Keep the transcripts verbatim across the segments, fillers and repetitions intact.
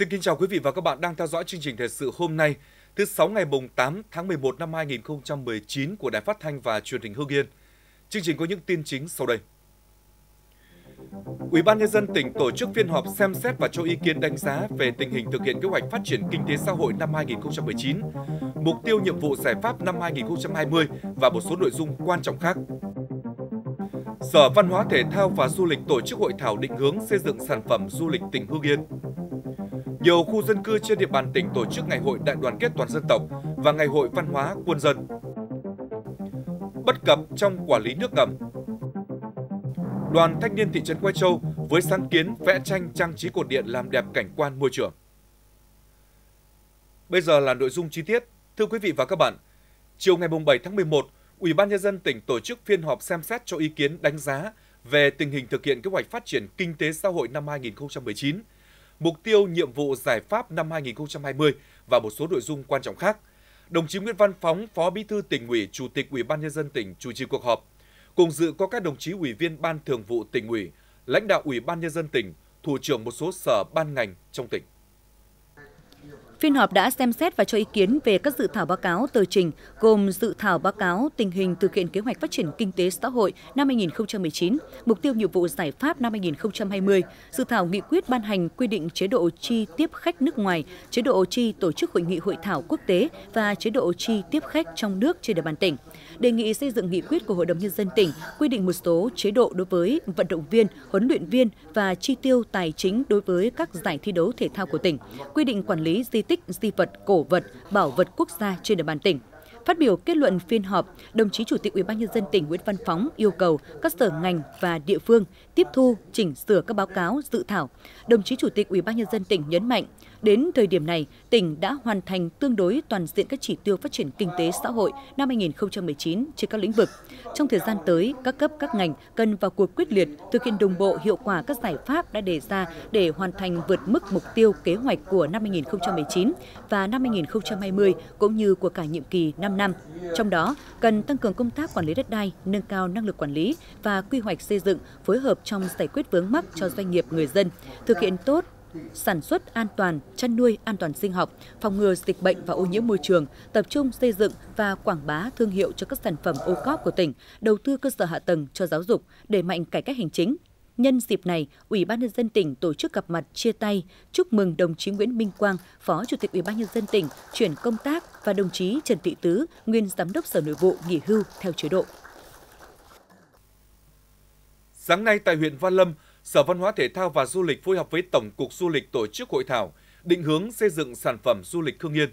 Xin kính chào quý vị và các bạn đang theo dõi chương trình thời sự hôm nay, thứ sáu ngày mùng tám tháng mười một năm hai nghìn không trăm mười chín của Đài Phát thanh và Truyền hình Hưng Yên. Chương trình có những tin chính sau đây. Ủy ban nhân dân tỉnh tổ chức phiên họp xem xét và cho ý kiến đánh giá về tình hình thực hiện kế hoạch phát triển kinh tế xã hội năm hai nghìn không trăm mười chín, mục tiêu nhiệm vụ giải pháp năm hai nghìn không trăm hai mươi và một số nội dung quan trọng khác. Sở Văn hóa Thể thao và Du lịch tổ chức hội thảo định hướng xây dựng sản phẩm du lịch tỉnh Hưng Yên. Nhiều khu dân cư trên địa bàn tỉnh tổ chức Ngày hội Đại đoàn kết toàn dân tộc và Ngày hội Văn hóa Quân dân. Bất cập trong quản lý nước ngầm. Đoàn thanh niên thị trấn Quai Châu với sáng kiến vẽ tranh trang trí cột điện làm đẹp cảnh quan môi trường. Bây giờ là nội dung chi tiết. Thưa quý vị và các bạn, chiều ngày bảy tháng mười một, Ủy ban nhân dân tỉnh tổ chức phiên họp xem xét cho ý kiến đánh giá về tình hình thực hiện kế hoạch phát triển kinh tế xã hội năm hai nghìn không trăm mười chín, mục tiêu nhiệm vụ giải pháp năm hai nghìn không trăm hai mươi và một số nội dung quan trọng khác. Đồng chí Nguyễn Văn Phóng, Phó Bí thư Tỉnh ủy, Chủ tịch Ủy ban nhân dân tỉnh chủ trì cuộc họp. Cùng dự có các đồng chí ủy viên Ban Thường vụ Tỉnh ủy, lãnh đạo Ủy ban nhân dân tỉnh, thủ trưởng một số sở ban ngành trong tỉnh. Phiên họp đã xem xét và cho ý kiến về các dự thảo báo cáo tờ trình gồm dự thảo báo cáo tình hình thực hiện kế hoạch phát triển kinh tế xã hội năm hai nghìn không trăm mười chín, mục tiêu nhiệm vụ giải pháp năm hai nghìn không trăm hai mươi, dự thảo nghị quyết ban hành quy định chế độ chi tiếp khách nước ngoài, chế độ chi tổ chức hội nghị hội thảo quốc tế và chế độ chi tiếp khách trong nước trên địa bàn tỉnh. Đề nghị xây dựng nghị quyết của Hội đồng nhân dân tỉnh quy định một số chế độ đối với vận động viên, huấn luyện viên và chi tiêu tài chính đối với các giải thi đấu thể thao của tỉnh, quy định quản lý di tích, di vật, cổ vật, bảo vật quốc gia trên địa bàn tỉnh. Phát biểu kết luận phiên họp, đồng chí Chủ tịch Ủy ban nhân dân tỉnh Nguyễn Văn Phóng yêu cầu các sở ngành và địa phương tiếp thu, chỉnh sửa các báo cáo dự thảo. Đồng chí Chủ tịch Ủy ban nhân dân tỉnh nhấn mạnh, đến thời điểm này, tỉnh đã hoàn thành tương đối toàn diện các chỉ tiêu phát triển kinh tế xã hội năm hai nghìn không trăm mười chín trên các lĩnh vực. Trong thời gian tới, các cấp các ngành cần vào cuộc quyết liệt, thực hiện đồng bộ hiệu quả các giải pháp đã đề ra để hoàn thành vượt mức mục tiêu kế hoạch của năm hai nghìn không trăm mười chín và năm hai nghìn không trăm hai mươi cũng như của cả nhiệm kỳ năm năm. Trong đó, cần tăng cường công tác quản lý đất đai, nâng cao năng lực quản lý và quy hoạch xây dựng, phối hợp trong giải quyết vướng mắc cho doanh nghiệp người dân, thực hiện tốt sản xuất an toàn, chăn nuôi an toàn sinh học, phòng ngừa dịch bệnh và ô nhiễm môi trường, tập trung xây dựng và quảng bá thương hiệu cho các sản phẩm ô cóp của tỉnh, đầu tư cơ sở hạ tầng cho giáo dục, đẩy mạnh cải cách hành chính. Nhân dịp này, Ủy ban nhân dân tỉnh tổ chức gặp mặt chia tay, chúc mừng đồng chí Nguyễn Minh Quang, Phó Chủ tịch Ủy ban nhân dân tỉnh chuyển công tác và đồng chí Trần Thị Tứ, nguyên Giám đốc Sở Nội vụ nghỉ hưu theo chế độ. Sáng nay tại huyện Văn Lâm, Sở Văn hóa Thể thao và Du lịch phối hợp với Tổng cục Du lịch tổ chức hội thảo định hướng xây dựng sản phẩm du lịch Hưng Yên.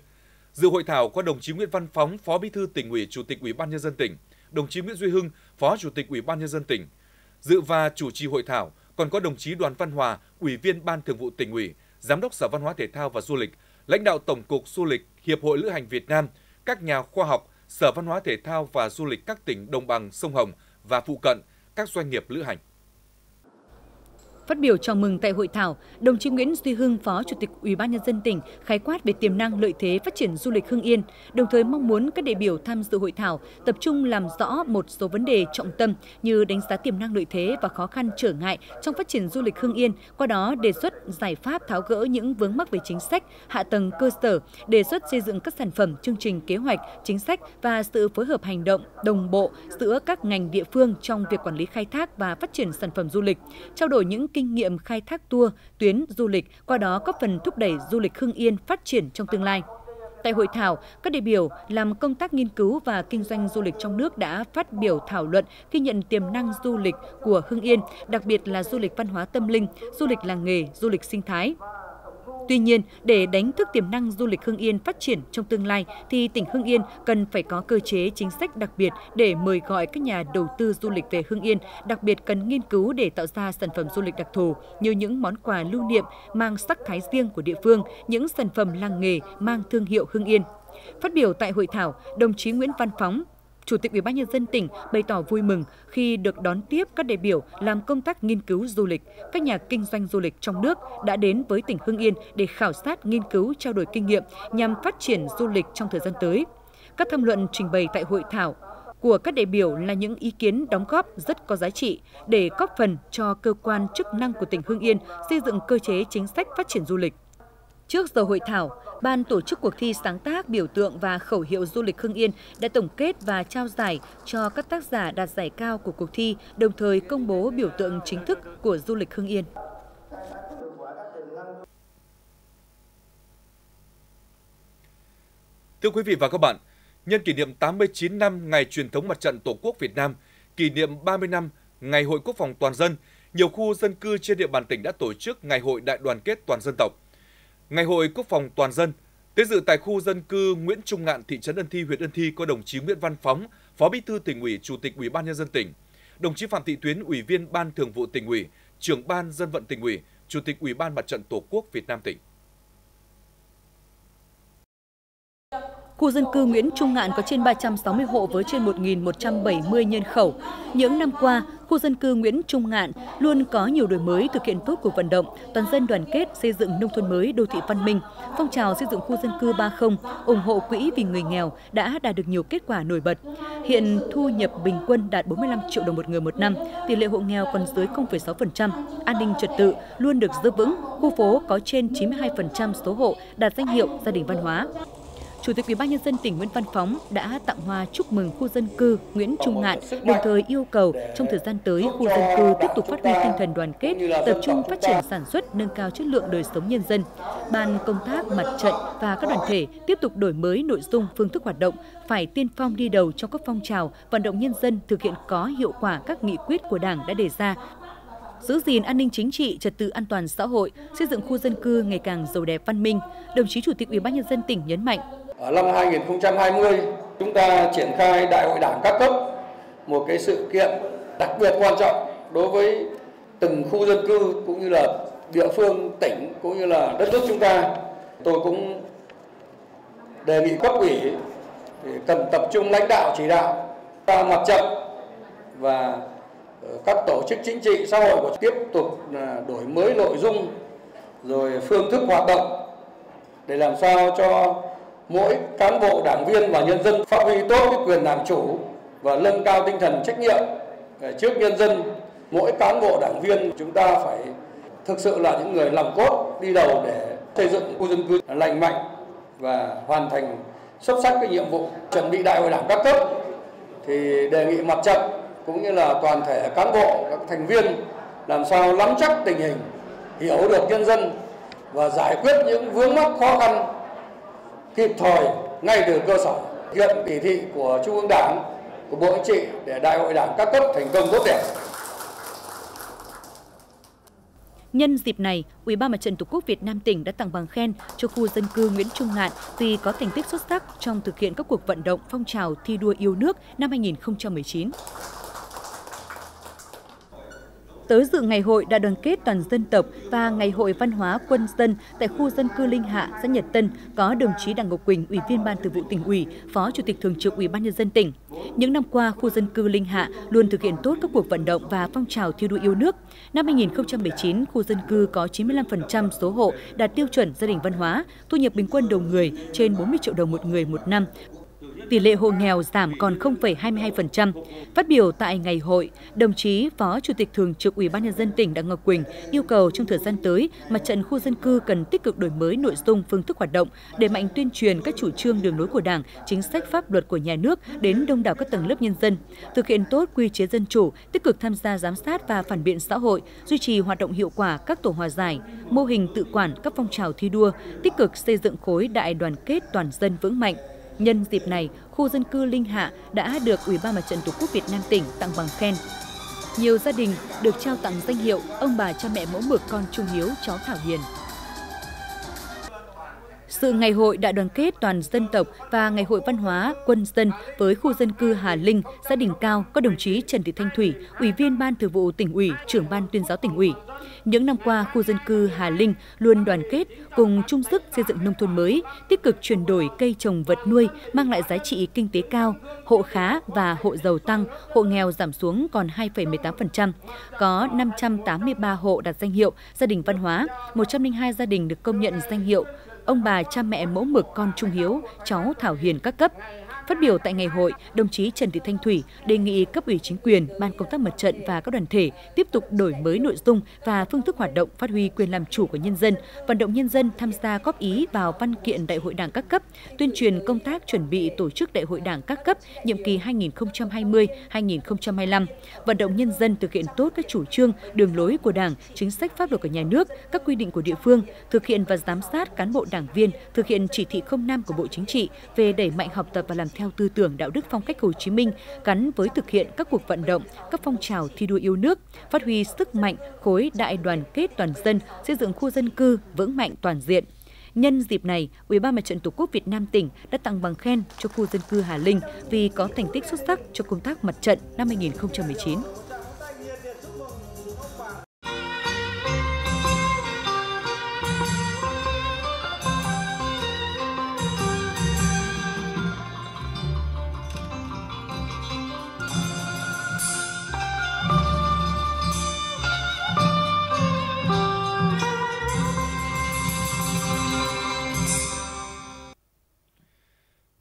Dự hội thảo có đồng chí Nguyễn Văn Phóng, Phó Bí thư Tỉnh ủy, Chủ tịch Ủy ban nhân dân tỉnh, đồng chí Nguyễn Duy Hưng, Phó Chủ tịch Ủy ban nhân dân tỉnh. Dự và chủ trì hội thảo còn có đồng chí Đoàn Văn Hòa, Ủy viên Ban Thường vụ Tỉnh ủy, Giám đốc Sở Văn hóa Thể thao và Du lịch, lãnh đạo Tổng cục Du lịch, Hiệp hội Lữ hành Việt Nam, các nhà khoa học, Sở Văn hóa Thể thao và Du lịch các tỉnh đồng bằng sông Hồng và phụ cận, các doanh nghiệp lữ hành. Phát biểu chào mừng tại hội thảo, đồng chí Nguyễn Duy Hưng, Phó Chủ tịch Ủy ban nhân dân tỉnh khái quát về tiềm năng lợi thế phát triển du lịch Hưng Yên, đồng thời mong muốn các đại biểu tham dự hội thảo tập trung làm rõ một số vấn đề trọng tâm như đánh giá tiềm năng lợi thế và khó khăn trở ngại trong phát triển du lịch Hưng Yên, qua đó đề xuất giải pháp tháo gỡ những vướng mắc về chính sách, hạ tầng cơ sở, đề xuất xây dựng các sản phẩm, chương trình, kế hoạch, chính sách và sự phối hợp hành động đồng bộ giữa các ngành địa phương trong việc quản lý khai thác và phát triển sản phẩm du lịch, trao đổi những kinh nghiệm khai thác tour, tuyến du lịch, qua đó góp phần thúc đẩy du lịch Hưng Yên phát triển trong tương lai. Tại hội thảo, các đại biểu làm công tác nghiên cứu và kinh doanh du lịch trong nước đã phát biểu thảo luận ghi nhận tiềm năng du lịch của Hưng Yên, đặc biệt là du lịch văn hóa tâm linh, du lịch làng nghề, du lịch sinh thái. Tuy nhiên, để đánh thức tiềm năng du lịch Hưng Yên phát triển trong tương lai thì tỉnh Hưng Yên cần phải có cơ chế chính sách đặc biệt để mời gọi các nhà đầu tư du lịch về Hưng Yên, đặc biệt cần nghiên cứu để tạo ra sản phẩm du lịch đặc thù như những món quà lưu niệm mang sắc thái riêng của địa phương, những sản phẩm làng nghề mang thương hiệu Hưng Yên. Phát biểu tại hội thảo, đồng chí Nguyễn Văn Phóng, Chủ tịch Ủy ban nhân dân tỉnh bày tỏ vui mừng khi được đón tiếp các đại biểu làm công tác nghiên cứu du lịch, các nhà kinh doanh du lịch trong nước đã đến với tỉnh Hưng Yên để khảo sát, nghiên cứu, trao đổi kinh nghiệm nhằm phát triển du lịch trong thời gian tới. Các tham luận trình bày tại hội thảo của các đại biểu là những ý kiến đóng góp rất có giá trị để góp phần cho cơ quan chức năng của tỉnh Hưng Yên xây dựng cơ chế chính sách phát triển du lịch. Trước giờ hội thảo, Ban tổ chức cuộc thi sáng tác biểu tượng và khẩu hiệu du lịch Hưng Yên đã tổng kết và trao giải cho các tác giả đạt giải cao của cuộc thi, đồng thời công bố biểu tượng chính thức của du lịch Hưng Yên. Thưa quý vị và các bạn, nhân kỷ niệm tám mươi chín năm ngày truyền thống Mặt trận Tổ quốc Việt Nam, kỷ niệm ba mươi năm Ngày hội Quốc phòng toàn dân, nhiều khu dân cư trên địa bàn tỉnh đã tổ chức Ngày hội Đại đoàn kết toàn dân tộc. Ngày hội Quốc phòng toàn dân tới dự tại khu dân cư Nguyễn Trung Ngạn, thị trấn Ân Thi, huyện Ân Thi có đồng chí Nguyễn Văn Phóng, Phó Bí thư Tỉnh ủy, Chủ tịch Ủy ban nhân dân tỉnh, đồng chí Phạm Thị Tuyến, Ủy viên Ban Thường vụ Tỉnh ủy, Trưởng ban Dân vận Tỉnh ủy, Chủ tịch Ủy ban Mặt trận Tổ quốc Việt Nam tỉnh. Khu dân cư Nguyễn Trung Ngạn có trên ba trăm sáu mươi hộ với trên một nghìn một trăm bảy mươi nhân khẩu. Những năm qua, khu dân cư Nguyễn Trung Ngạn luôn có nhiều đổi mới, thực hiện tốt cuộc vận động toàn dân đoàn kết xây dựng nông thôn mới, đô thị văn minh. Phong trào xây dựng khu dân cư ba không, ủng hộ quỹ vì người nghèo đã đạt được nhiều kết quả nổi bật. Hiện thu nhập bình quân đạt bốn mươi lăm triệu đồng một người một năm, tỷ lệ hộ nghèo còn dưới không phẩy sáu phần trăm. An ninh trật tự luôn được giữ vững, khu phố có trên chín mươi hai phần trăm số hộ đạt danh hiệu gia đình văn hóa. Chủ tịch Ủy ban nhân dân tỉnh Nguyễn Văn Phóng đã tặng hoa chúc mừng khu dân cư Nguyễn Trung Ngạn, đồng thời yêu cầu trong thời gian tới khu dân cư tiếp tục phát huy tinh thần đoàn kết, tập trung phát triển sản xuất, nâng cao chất lượng đời sống nhân dân. Ban công tác mặt trận và các đoàn thể tiếp tục đổi mới nội dung, phương thức hoạt động, phải tiên phong đi đầu trong các phong trào vận động nhân dân thực hiện có hiệu quả các nghị quyết của Đảng đã đề ra, giữ gìn an ninh chính trị, trật tự an toàn xã hội, xây dựng khu dân cư ngày càng giàu đẹp văn minh. Đồng chí Chủ tịch Ủy ban nhân dân tỉnh nhấn mạnh. Ở năm hai nghìn không trăm hai mươi, chúng ta triển khai Đại hội Đảng các cấp, một cái sự kiện đặc biệt quan trọng đối với từng khu dân cư cũng như là địa phương, tỉnh cũng như là đất nước chúng ta. Tôi cũng đề nghị cấp ủy cần tập trung lãnh đạo chỉ đạo các mặt trận và các tổ chức chính trị xã hội của tiếp tục đổi mới nội dung rồi phương thức hoạt động để làm sao cho mỗi cán bộ, đảng viên và nhân dân phát huy tốt cái quyền làm chủ và nâng cao tinh thần trách nhiệm trước nhân dân. Mỗi cán bộ, đảng viên chúng ta phải thực sự là những người làm cốt đi đầu để xây dựng khu dân cư lành mạnh và hoàn thành xuất sắc cái nhiệm vụ chuẩn bị Đại hội Đảng các cấp. Thì đề nghị mặt trận cũng như là toàn thể cán bộ, các thành viên làm sao nắm chắc tình hình, hiểu được nhân dân và giải quyết những vướng mắc khó khăn kịp thời ngay từ cơ sở, hiện chỉ thị của Trung ương Đảng, của Bộ Chính trị để Đại hội Đảng các cấp thành công tốt đẹp. Nhân dịp này, Ủy ban Mặt trận Tổ quốc Việt Nam tỉnh đã tặng bằng khen cho khu dân cư Nguyễn Trung Ngạn vì có thành tích xuất sắc trong thực hiện các cuộc vận động phong trào thi đua yêu nước năm hai nghìn không trăm mười chín. Tới dự Ngày hội Đại đoàn kết toàn dân tộc và Ngày hội Văn hóa quân dân tại khu dân cư Linh Hạ, xã Nhật Tân có đồng chí Đặng Ngọc Quỳnh, Ủy viên Ban Thường vụ Tỉnh ủy, Phó Chủ tịch Thường trực Ủy ban nhân dân tỉnh. Những năm qua, khu dân cư Linh Hạ luôn thực hiện tốt các cuộc vận động và phong trào thi đua yêu nước. Năm hai nghìn không trăm mười chín, khu dân cư có chín mươi lăm phần trăm số hộ đạt tiêu chuẩn gia đình văn hóa, thu nhập bình quân đầu người trên bốn mươi triệu đồng một người một năm. Tỷ lệ hộ nghèo giảm còn không phẩy hai mươi hai phần trăm. Phát biểu tại ngày hội, đồng chí Phó Chủ tịch Thường trực Ủy ban nhân dân tỉnh Đặng Ngọc Quỳnh yêu cầu trong thời gian tới, Mặt trận khu dân cư cần tích cực đổi mới nội dung, phương thức hoạt động, đẩy mạnh tuyên truyền các chủ trương đường lối của Đảng, chính sách pháp luật của nhà nước đến đông đảo các tầng lớp nhân dân, thực hiện tốt quy chế dân chủ, tích cực tham gia giám sát và phản biện xã hội, duy trì hoạt động hiệu quả các tổ hòa giải, mô hình tự quản, các phong trào thi đua, tích cực xây dựng khối đại đoàn kết toàn dân vững mạnh. Nhân dịp này, khu dân cư Linh Hạ đã được Ủy ban Mặt trận Tổ quốc Việt Nam tỉnh tặng bằng khen. Nhiều gia đình được trao tặng danh hiệu ông bà cha mẹ mẫu mực, con trung hiếu, cháu thảo hiền. Sự Ngày hội Đại đoàn kết toàn dân tộc và Ngày hội Văn hóa quân dân với khu dân cư Hà Linh, xã Đỉnh Cao có đồng chí Trần Thị Thanh Thủy, Ủy viên Ban Thường vụ Tỉnh ủy, Trưởng ban Tuyên giáo Tỉnh ủy. Những năm qua, khu dân cư Hà Linh luôn đoàn kết cùng chung sức xây dựng nông thôn mới, tích cực chuyển đổi cây trồng vật nuôi mang lại giá trị kinh tế cao, hộ khá và hộ giàu tăng, hộ nghèo giảm xuống còn hai phẩy mười tám phần trăm. Có năm trăm tám mươi ba hộ đạt danh hiệu gia đình văn hóa, một trăm linh hai gia đình được công nhận danh hiệu ông bà cha mẹ mẫu mực, con trung hiếu, cháu thảo hiền các cấp. Phát biểu tại ngày hội, đồng chí Trần Thị Thanh Thủy đề nghị cấp ủy chính quyền, ban công tác mặt trận và các đoàn thể tiếp tục đổi mới nội dung và phương thức hoạt động, phát huy quyền làm chủ của nhân dân, vận động nhân dân tham gia góp ý vào văn kiện đại hội đảng các cấp, tuyên truyền công tác chuẩn bị tổ chức đại hội đảng các cấp nhiệm kỳ hai nghìn không trăm hai mươi đến hai nghìn không trăm hai mươi lăm, vận động nhân dân thực hiện tốt các chủ trương, đường lối của Đảng, chính sách pháp luật của nhà nước, các quy định của địa phương, thực hiện và giám sát cán bộ đảng viên thực hiện chỉ thị không năm của Bộ Chính trị về đẩy mạnh học tập và làm theo tư tưởng đạo đức phong cách Hồ Chí Minh gắn với thực hiện các cuộc vận động, các phong trào thi đua yêu nước, phát huy sức mạnh khối đại đoàn kết toàn dân, xây dựng khu dân cư vững mạnh toàn diện. Nhân dịp này, Ủy ban Mặt trận Tổ quốc Việt Nam tỉnh đã tặng bằng khen cho khu dân cư Hà Linh vì có thành tích xuất sắc trong công tác mặt trận năm hai nghìn không trăm mười chín.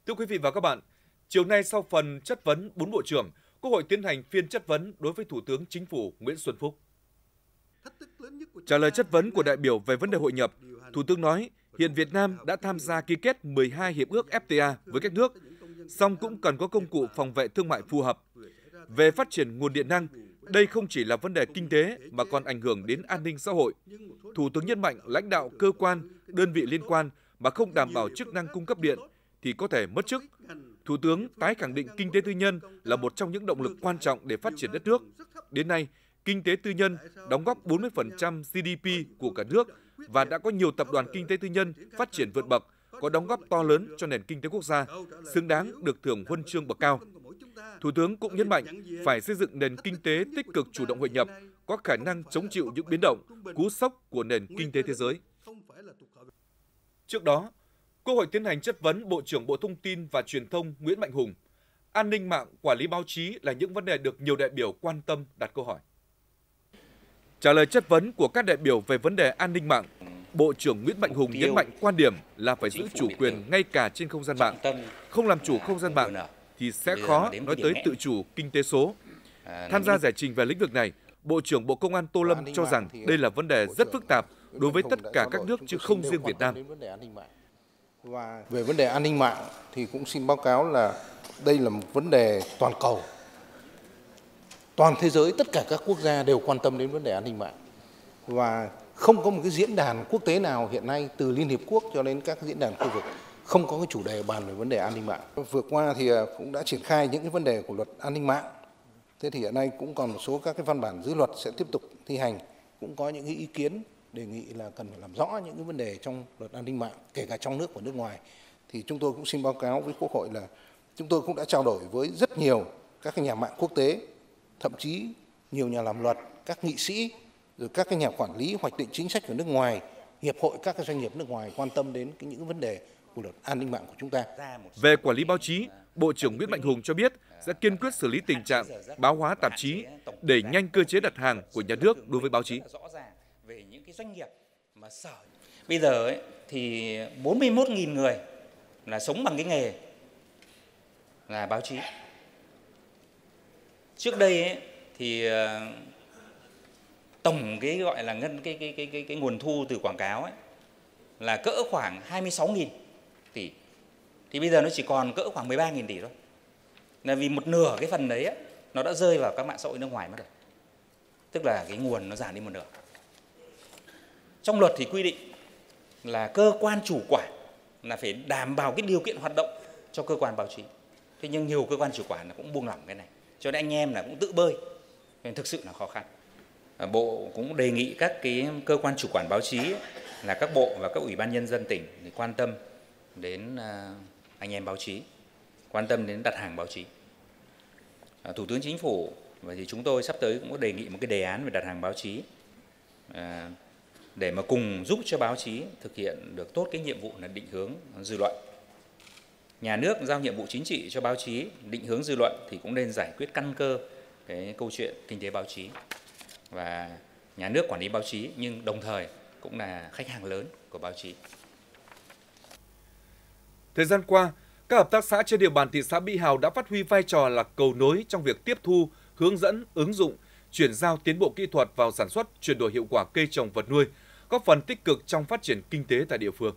Thưa quý vị và các bạn, chiều nay sau phần chất vấn bốn bộ trưởng, Quốc hội tiến hành phiên chất vấn đối với Thủ tướng Chính phủ Nguyễn Xuân Phúc. Trả lời chất vấn của đại biểu về vấn đề hội nhập, Thủ tướng nói hiện Việt Nam đã tham gia ký kết mười hai hiệp ước ép tê a với các nước, song cũng cần có công cụ phòng vệ thương mại phù hợp. Về phát triển nguồn điện năng, đây không chỉ là vấn đề kinh tế mà còn ảnh hưởng đến an ninh xã hội. Thủ tướng nhấn mạnh lãnh đạo cơ quan, đơn vị liên quan mà không đảm bảo chức năng cung cấp điện thì có thể mất chức. Thủ tướng tái khẳng định kinh tế tư nhân là một trong những động lực quan trọng để phát triển đất nước. Đến nay, kinh tế tư nhân đóng góp bốn mươi phần trăm giê đê pê của cả nước và đã có nhiều tập đoàn kinh tế tư nhân phát triển vượt bậc, có đóng góp to lớn cho nền kinh tế quốc gia, xứng đáng được thưởng huân chương bậc cao. Thủ tướng cũng nhấn mạnh phải xây dựng nền kinh tế tích cực chủ động hội nhập, có khả năng chống chịu những biến động, cú sốc của nền kinh tế thế giới. Trước đó, Quốc hội tiến hành chất vấn Bộ trưởng Bộ Thông tin và Truyền thông Nguyễn Mạnh Hùng. An ninh mạng, quản lý báo chí là những vấn đề được nhiều đại biểu quan tâm đặt câu hỏi. Trả lời chất vấn của các đại biểu về vấn đề an ninh mạng, Bộ trưởng Nguyễn Mạnh Hùng nhấn mạnh quan điểm là phải giữ chủ quyền ngay cả trên không gian mạng. Không làm chủ không gian mạng thì sẽ khó nói tới tự chủ kinh tế số. Tham gia giải trình về lĩnh vực này, Bộ trưởng Bộ Công an Tô Lâm cho rằng đây là vấn đề rất phức tạp đối với tất cả các nước chứ không riêng Việt Nam. Về vấn đề an ninh mạng thì cũng xin báo cáo là đây là một vấn đề toàn cầu. Toàn thế giới, tất cả các quốc gia đều quan tâm đến vấn đề an ninh mạng. Và không có một cái diễn đàn quốc tế nào hiện nay, từ Liên Hiệp Quốc cho đến các diễn đàn khu vực, không có cái chủ đề bàn về vấn đề an ninh mạng. Vừa qua thì cũng đã triển khai những cái vấn đề của luật an ninh mạng. Thế thì hiện nay cũng còn một số các cái văn bản dưới luật sẽ tiếp tục thi hành. Cũng có những cái ý kiến đề nghị là cần phải làm rõ những cái vấn đề trong luật an ninh mạng, kể cả trong nước và nước ngoài. Thì chúng tôi cũng xin báo cáo với Quốc hội là chúng tôi cũng đã trao đổi với rất nhiều các cái nhà mạng quốc tế, thậm chí nhiều nhà làm luật, các nghị sĩ, rồi các cái nhà quản lý hoạch định chính sách của nước ngoài, hiệp hội các cái doanh nghiệp nước ngoài quan tâm đến cái những vấn đề của luật an ninh mạng của chúng ta. Về quản lý báo chí, Bộ trưởng Nguyễn Mạnh Hùng cho biết sẽ kiên quyết xử lý tình trạng báo hóa tạp chí, đẩy nhanh cơ chế đặt hàng của nhà nước đối với báo chí. Về những cái doanh nghiệp mà sở bây giờ ấy, thì bốn mươi mốt nghìn người là sống bằng cái nghề là báo chí. Trước đây ấy, thì tổng cái gọi là ngân cái cái cái cái, cái nguồn thu từ quảng cáo ấy, là cỡ khoảng hai mươi sáu nghìn tỷ, thì bây giờ nó chỉ còn cỡ khoảng mười ba nghìn tỷ thôi. Là vì một nửa cái phần đấy ấy, nó đã rơi vào các mạng xã hội nước ngoài mất rồi, tức là cái nguồn nó giảm đi một nửa. Trong luật thì quy định là cơ quan chủ quản là phải đảm bảo cái điều kiện hoạt động cho cơ quan báo chí. Thế nhưng nhiều cơ quan chủ quản là cũng buông lỏng cái này, cho nên anh em là cũng tự bơi, nên thực sự là khó khăn. Bộ cũng đề nghị các cái cơ quan chủ quản báo chí là các bộ và các ủy ban nhân dân tỉnh thì quan tâm đến anh em báo chí, quan tâm đến đặt hàng báo chí. Thủ tướng Chính phủ và thì chúng tôi sắp tới cũng có đề nghị một cái đề án về đặt hàng báo chí, để mà cùng giúp cho báo chí thực hiện được tốt cái nhiệm vụ là định hướng dư luận. Nhà nước giao nhiệm vụ chính trị cho báo chí định hướng dư luận thì cũng nên giải quyết căn cơ cái câu chuyện kinh tế báo chí và nhà nước quản lý báo chí, nhưng đồng thời cũng là khách hàng lớn của báo chí. Thời gian qua, Các hợp tác xã trên địa bàn thị xã Mỹ Hào đã phát huy vai trò là cầu nối trong việc tiếp thu, hướng dẫn, ứng dụng, chuyển giao tiến bộ kỹ thuật vào sản xuất, chuyển đổi hiệu quả cây trồng vật nuôi, góp phần tích cực trong phát triển kinh tế tại địa phương.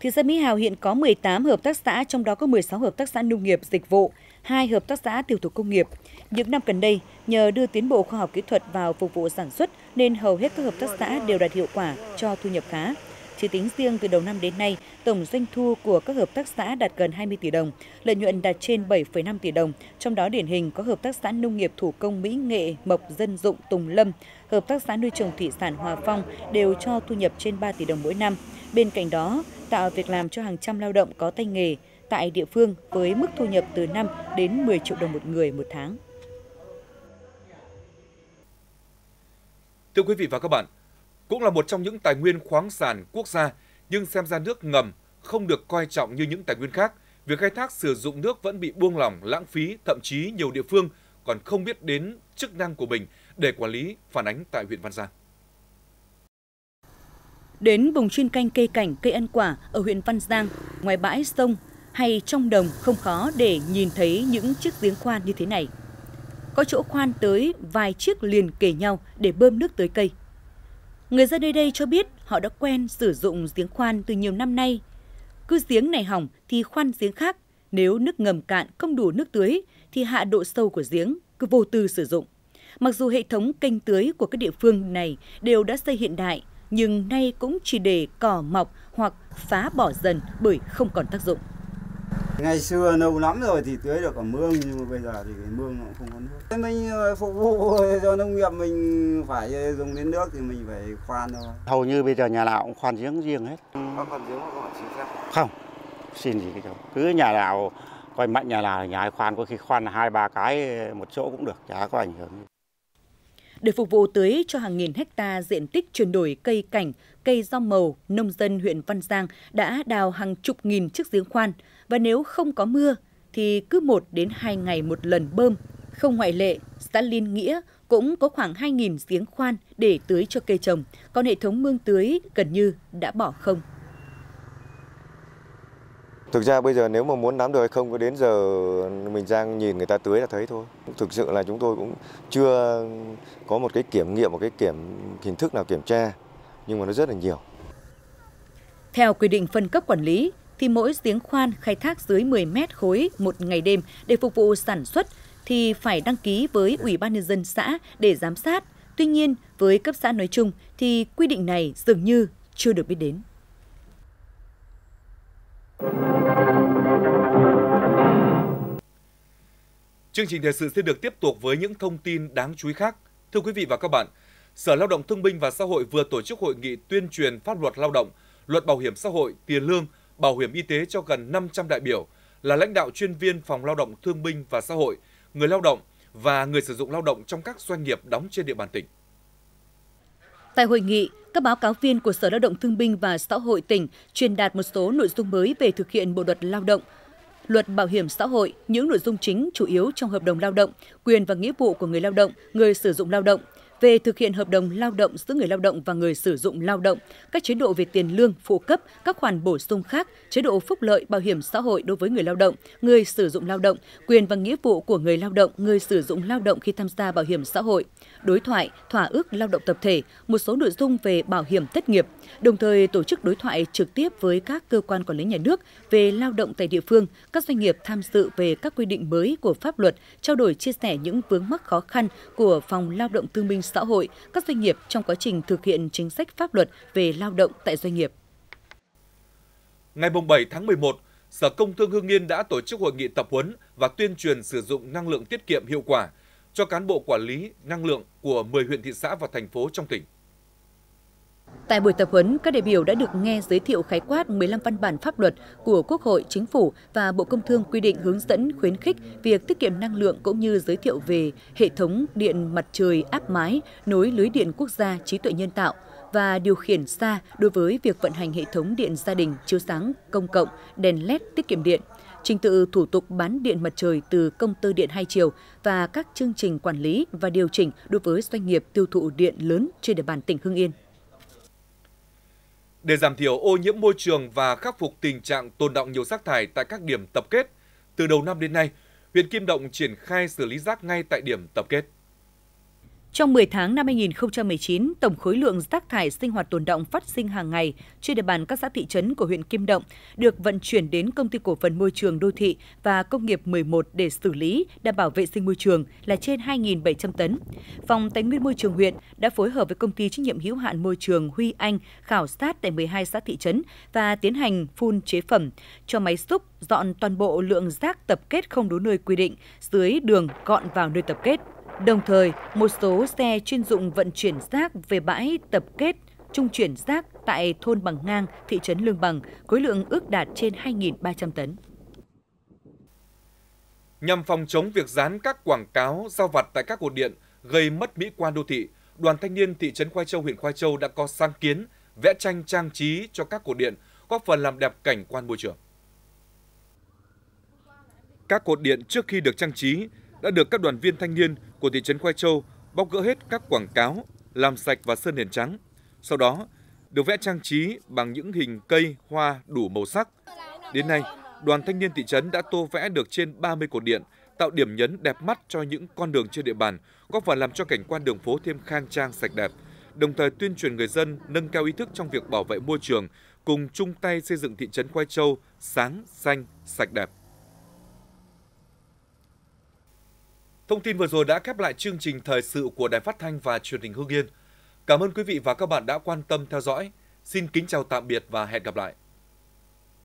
Thị xã Mỹ Hào hiện có mười tám hợp tác xã, trong đó có mười sáu hợp tác xã nông nghiệp, dịch vụ, hai hợp tác xã tiểu thủ công nghiệp. Những năm gần đây, nhờ đưa tiến bộ khoa học kỹ thuật vào phục vụ sản xuất nên hầu hết các hợp tác xã đều đạt hiệu quả, cho thu nhập khá. Chỉ tính riêng từ đầu năm đến nay, tổng doanh thu của các hợp tác xã đạt gần hai mươi tỷ đồng, lợi nhuận đạt trên bảy phẩy năm tỷ đồng, trong đó điển hình có hợp tác xã nông nghiệp thủ công Mỹ Nghệ, Mộc Dân Dụng, Tùng Lâm, hợp tác xã nuôi trồng thủy sản Hòa Phong đều cho thu nhập trên ba tỷ đồng mỗi năm. Bên cạnh đó, tạo việc làm cho hàng trăm lao động có tay nghề tại địa phương với mức thu nhập từ năm đến mười triệu đồng một người một tháng. Thưa quý vị và các bạn, cũng là một trong những tài nguyên khoáng sản quốc gia, nhưng xem ra nước ngầm không được coi trọng như những tài nguyên khác. Việc khai thác sử dụng nước vẫn bị buông lỏng, lãng phí, thậm chí nhiều địa phương còn không biết đến chức năng của mình để quản lý, phản ánh tại huyện Văn Giang. Đến vùng chuyên canh cây cảnh, cây ăn quả ở huyện Văn Giang, ngoài bãi sông hay trong đồng không khó để nhìn thấy những chiếc giếng khoan như thế này. Có chỗ khoan tới vài chiếc liền kề nhau để bơm nước tới cây. Người dân nơi đây cho biết họ đã quen sử dụng giếng khoan từ nhiều năm nay. Cứ giếng này hỏng thì khoan giếng khác, nếu nước ngầm cạn không đủ nước tưới thì hạ độ sâu của giếng, cứ vô tư sử dụng. Mặc dù hệ thống kênh tưới của các địa phương này đều đã xây hiện đại, nhưng nay cũng chỉ để cỏ mọc hoặc phá bỏ dần bởi không còn tác dụng. Ngày xưa lâu lắm rồi thì tưới được ở mương, nhưng mà bây giờ thì cái mương nó cũng không có nước. Mình phục vụ cho nông nghiệp mình phải dùng đến nước thì mình phải khoan thôi. Hầu như bây giờ nhà nào cũng khoan giếng riêng hết. Có khoan giếng có xin phép? Không, xin gì cái chỗ. Cứ nhà nào, coi mạnh nhà nào nhà khoan, có khi khoan hai ba cái một chỗ cũng được, chả có ảnh hưởng. Để phục vụ tưới cho hàng nghìn hecta diện tích chuyển đổi cây cảnh, cây rau màu, nông dân huyện Văn Giang đã đào hàng chục nghìn chiếc giếng khoan. Và nếu không có mưa thì cứ một đến hai ngày một lần bơm. Không ngoại lệ, xã Liên Nghĩa cũng có khoảng hai nghìn giếng khoan để tưới cho cây trồng, còn hệ thống mương tưới gần như đã bỏ không. Thực ra bây giờ nếu mà muốn nắm được hay không có đến giờ mình đang nhìn người ta tưới là thấy thôi. Thực sự là chúng tôi cũng chưa có một cái kiểm nghiệm, một cái kiểm hình thức nào kiểm tra, nhưng mà nó rất là nhiều. Theo quy định phân cấp quản lý thì mỗi giếng khoan khai thác dưới mười mét khối một ngày đêm để phục vụ sản xuất thì phải đăng ký với Ủy ban Nhân dân xã để giám sát. Tuy nhiên với cấp xã nói chung thì quy định này dường như chưa được biết đến. Chương trình thời sự sẽ được tiếp tục với những thông tin đáng chú ý khác. Thưa quý vị và các bạn, Sở Lao động Thương binh và Xã hội vừa tổ chức hội nghị tuyên truyền pháp luật lao động, luật bảo hiểm xã hội, tiền lương, bảo hiểm y tế cho gần năm trăm đại biểu là lãnh đạo chuyên viên phòng lao động thương binh và xã hội, người lao động và người sử dụng lao động trong các doanh nghiệp đóng trên địa bàn tỉnh. Tại hội nghị, các báo cáo viên của Sở Lao động Thương binh và Xã hội tỉnh truyền đạt một số nội dung mới về thực hiện Bộ luật Lao động, luật bảo hiểm xã hội, những nội dung chính chủ yếu trong hợp đồng lao động, quyền và nghĩa vụ của người lao động, người sử dụng lao động, về thực hiện hợp đồng lao động giữa người lao động và người sử dụng lao động, các chế độ về tiền lương, phụ cấp, các khoản bổ sung khác, chế độ phúc lợi, bảo hiểm xã hội đối với người lao động, người sử dụng lao động, quyền và nghĩa vụ của người lao động, người sử dụng lao động khi tham gia bảo hiểm xã hội, đối thoại, thỏa ước lao động tập thể, một số nội dung về bảo hiểm thất nghiệp, đồng thời tổ chức đối thoại trực tiếp với các cơ quan quản lý nhà nước về lao động tại địa phương, các doanh nghiệp tham dự về các quy định mới của pháp luật, trao đổi chia sẻ những vướng mắc khó khăn của Phòng Lao động Thương binh Xã hội, các doanh nghiệp trong quá trình thực hiện chính sách pháp luật về lao động tại doanh nghiệp. Ngày bảy tháng mười một, Sở Công Thương Hưng Yên đã tổ chức hội nghị tập huấn và tuyên truyền sử dụng năng lượng tiết kiệm hiệu quả cho cán bộ quản lý năng lượng của mười huyện, thị xã và thành phố trong tỉnh. Tại buổi tập huấn, các đại biểu đã được nghe giới thiệu khái quát mười lăm văn bản pháp luật của Quốc hội, Chính phủ và Bộ Công Thương quy định hướng dẫn khuyến khích việc tiết kiệm năng lượng cũng như giới thiệu về hệ thống điện mặt trời áp mái, nối lưới điện quốc gia trí tuệ nhân tạo và điều khiển xa đối với việc vận hành hệ thống điện gia đình, chiếu sáng công cộng, đèn led tiết kiệm điện, trình tự thủ tục bán điện mặt trời từ công tơ điện hai chiều và các chương trình quản lý và điều chỉnh đối với doanh nghiệp tiêu thụ điện lớn trên địa bàn tỉnh Hưng Yên. Để giảm thiểu ô nhiễm môi trường và khắc phục tình trạng tồn đọng nhiều rác thải tại các điểm tập kết, từ đầu năm đến nay, huyện Kim Động triển khai xử lý rác ngay tại điểm tập kết. Trong mười tháng năm hai nghìn không trăm mười chín, tổng khối lượng rác thải sinh hoạt tồn đọng phát sinh hàng ngày trên địa bàn các xã thị trấn của huyện Kim Động được vận chuyển đến Công ty Cổ phần Môi trường Đô thị và Công nghiệp mười một để xử lý, đảm bảo vệ sinh môi trường là trên hai nghìn bảy trăm tấn. Phòng Tài nguyên Môi trường huyện đã phối hợp với Công ty Trách nhiệm hữu hạn Môi trường Huy Anh khảo sát tại mười hai xã thị trấn và tiến hành phun chế phẩm cho máy xúc dọn toàn bộ lượng rác tập kết không đúng nơi quy định dưới đường gọn vào nơi tập kết. Đồng thời, một số xe chuyên dụng vận chuyển rác về bãi tập kết, trung chuyển rác tại thôn Bằng Ngang, thị trấn Lương Bằng, khối lượng ước đạt trên hai nghìn ba trăm tấn. Nhằm phòng chống việc dán các quảng cáo, rao vặt tại các cột điện gây mất mỹ quan đô thị, Đoàn Thanh niên thị trấn Khoai Châu, huyện Khoai Châu đã có sáng kiến vẽ tranh trang trí cho các cột điện, góp phần làm đẹp cảnh quan môi trường. Các cột điện trước khi được trang trí đã được các đoàn viên thanh niên của thị trấn Khoai Châu bóc gỡ hết các quảng cáo, làm sạch và sơn nền trắng. Sau đó, được vẽ trang trí bằng những hình cây, hoa đủ màu sắc. Đến nay, Đoàn Thanh niên thị trấn đã tô vẽ được trên ba mươi cột điện, tạo điểm nhấn đẹp mắt cho những con đường trên địa bàn, góp phần làm cho cảnh quan đường phố thêm khang trang sạch đẹp, đồng thời tuyên truyền người dân nâng cao ý thức trong việc bảo vệ môi trường, cùng chung tay xây dựng thị trấn Khoai Châu sáng, xanh, sạch đẹp. Thông tin vừa rồi đã khép lại chương trình thời sự của Đài Phát thanh và Truyền hình Hưng Yên. Cảm ơn quý vị và các bạn đã quan tâm theo dõi. Xin kính chào tạm biệt và hẹn gặp lại.